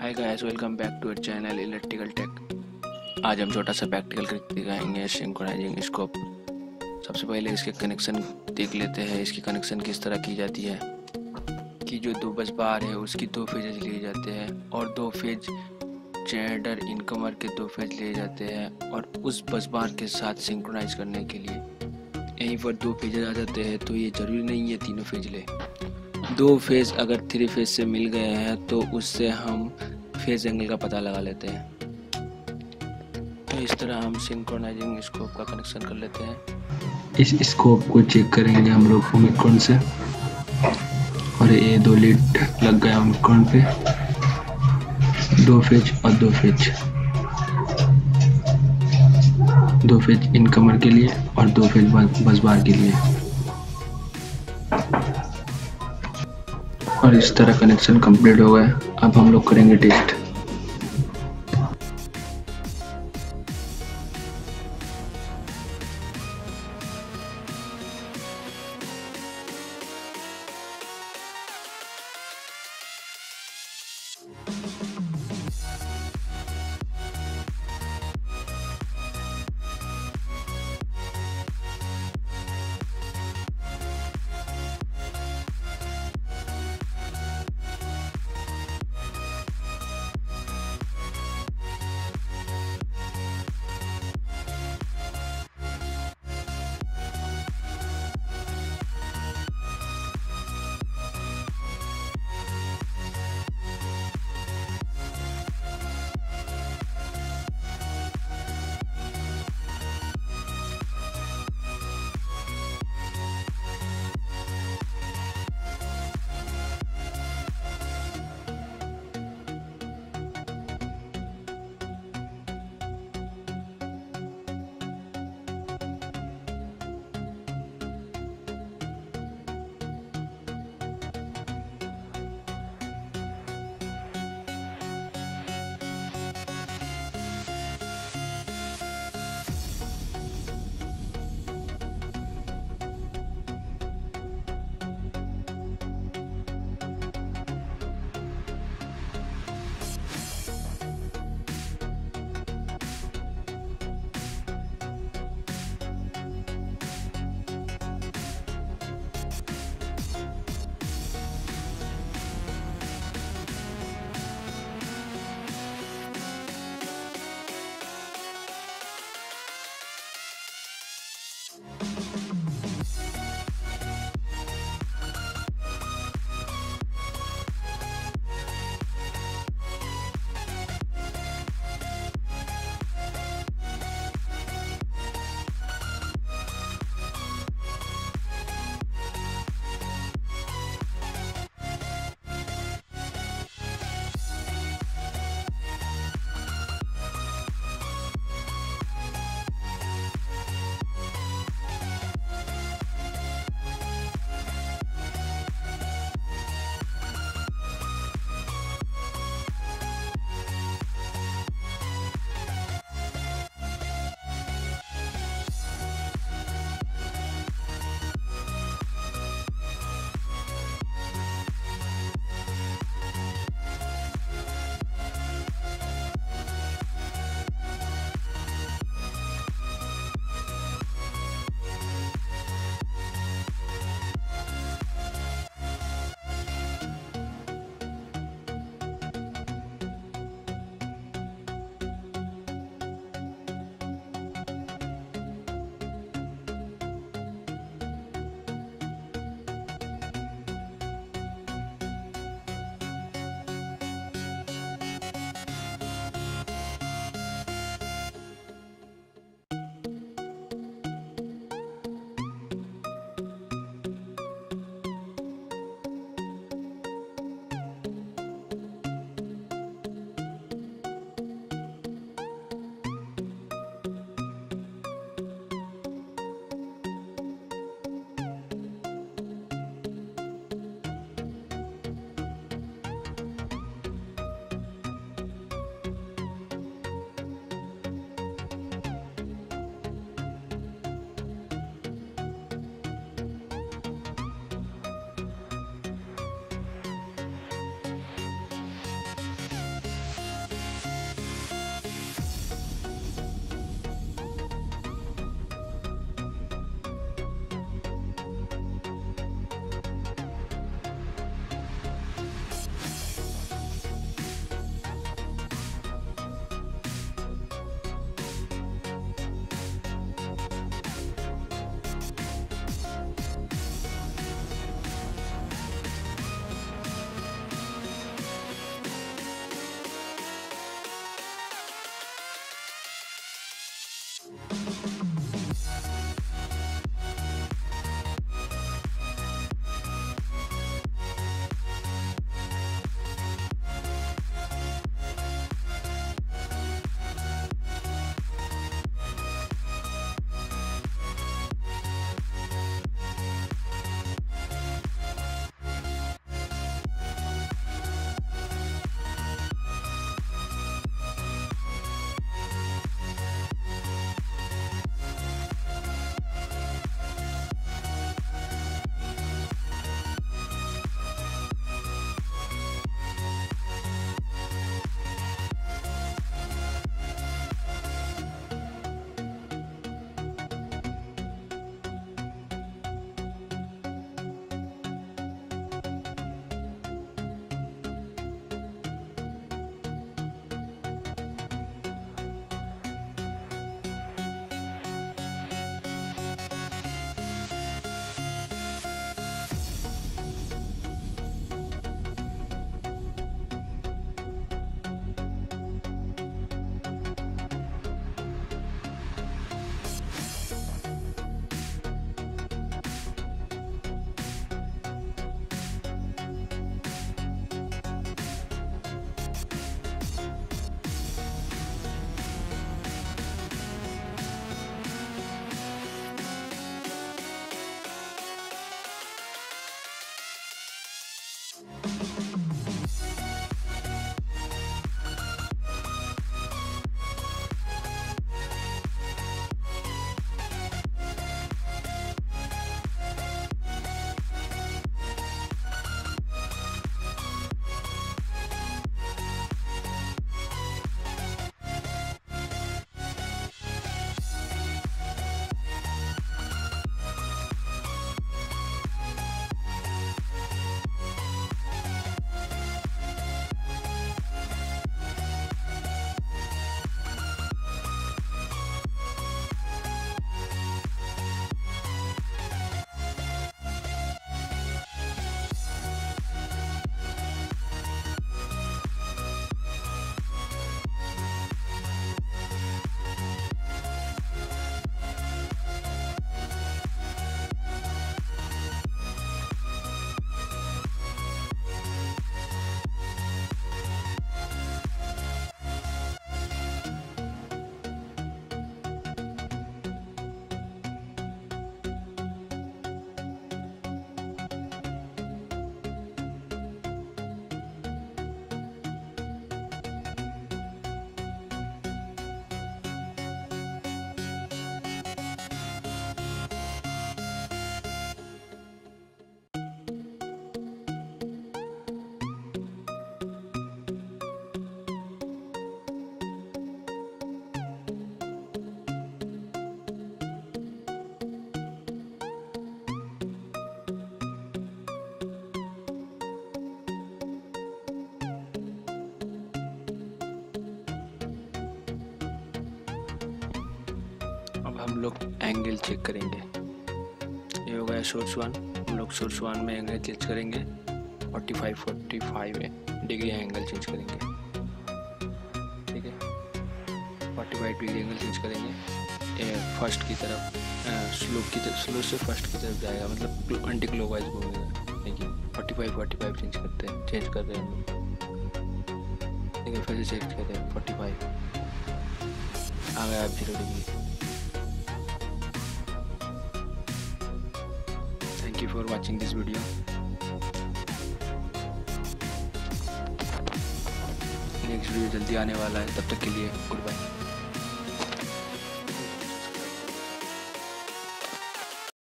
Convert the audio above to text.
Hi guys, welcome back to our channel electrical tech. आज हम छोटा सा प्रैक्टिकल ट्रिक दिखाएंगे सिंक्रोनाइजिंग स्कोप। सबसे पहले इसके कनेक्शन देख लेते हैं। इसकी कनेक्शन किस तरह की जाती है कि जो दो बस बार है उसकी दो फेजेज लिए जाते हैं और दो फेज जनरेटर इनकमर के दो फेज लिए जाते हैं और उस बस बार के साथ सिंक्रोनाइज करने के लिए यहीं पर दो फेजेज आ जाते हैं। तो ये जरूरी नहीं है तीनों फेज ले, दो फेज अगर थ्री फेज से मिल गए हैं तो उससे हम फेज एंगल का पता लगा लेते हैं। तो इस तरह हम सिंक्रोनाइजिंग स्कोप का कनेक्शन कर लेते हैं। इस स्कोप को चेक करेंगे हम लोग ओमिक्रॉन से और ये दो लीड लग गया ओमिक्रॉन पे, दो फेज और दो फेज इनकमर के लिए और दो फेज बस बार के लिए, और इस तरह कनेक्शन कंप्लीट हो गया। अब हम लोग करेंगे टेस्ट। अब हम लोग एंगल चेक करेंगे। ये हो गया सोर्स वन, हम लोग सोर्स वन में एंगल चेंज करेंगे 45 डिग्री एंगल चेंज करेंगे, ठीक है 45 डिग्री एंगल चेंज करेंगे। ये फर्स्ट की तरफ स्लो से फर्स्ट की तरफ जाएगा, मतलब एंटी क्लॉकवाइज घूमेगा। देखिए 45 चेंज कर रहे हैं ठीक है, फिर से चेंज कर रहे हैं 45 आ गया 0 degree. Thank you for watching this video. Next video जल्दी आने वाला है, तब तक के लिए गुड बाय।